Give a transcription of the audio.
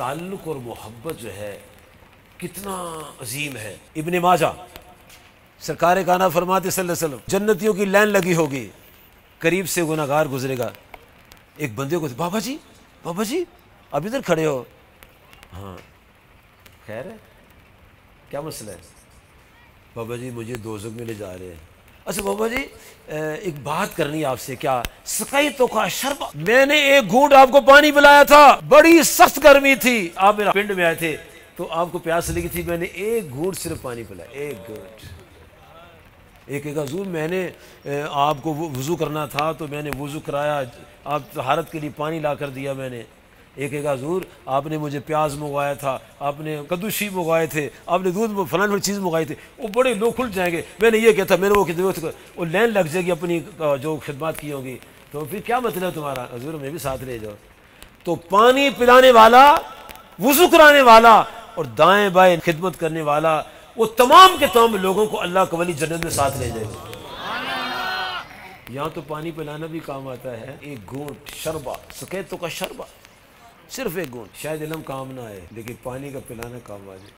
ताल्लुक़ और मोहब्बत जो है कितना अजीम है। इब्न माजा सरकार काना फरमाते सल्लल्लाहु अलैहि वसल्लम, जन्नतियों की लाइन लगी होगी, करीब से गुनाहगार गुजरेगा, एक बंदे को बाबा जी अब इधर खड़े हो, हाँ खैर है, क्या मसला है? बाबा जी मुझे दोज़ख में ले जा रहे हैं। अच्छा बाबा जी एक बात करनी आपसे, क्या सकाई तो का शरबत, मैंने एक घूंट आपको पानी पिलाया था, बड़ी सख्त गर्मी थी, आप मेरे पिंड में आए थे तो आपको प्यास लगी थी, मैंने एक घूंट सिर्फ पानी पिलाया, एक घूंट। एक हजूर मैंने आपको वज़ू करना था तो मैंने वज़ू कराया, आप तहारत के लिए पानी ला कर दिया मैंने। एक हजूर आपने मुझे प्याज मंगवाया था, आपने कद्दूशी मंगवाए थे, आपने दूध में फलान वाली चीज़ मंगवाई थी, वो बड़े लोग खुल जाएंगे, मैंने ये कहता मैंने वो कितने वो लाइन लग जाएगी अपनी जो खिदमत की होगी, तो फिर क्या मतलब तुम्हारा हजूर, मैं भी साथ ले जाओ। तो पानी पिलाने वाला, वज़ू कराने वाला और दाएँ बाएँ खिदमत करने वाला, वो तमाम के तमाम लोगों को अल्लाह के वली जन्नत में साथ ले जाएगा। यहाँ तो पानी पिलाना भी काम आता है, एक घूंट शरबा, सकेतों का शरबा, सिर्फ एक घूंट, शायद इलम काम ना आए लेकिन पानी का पिलाना काम आ जाए।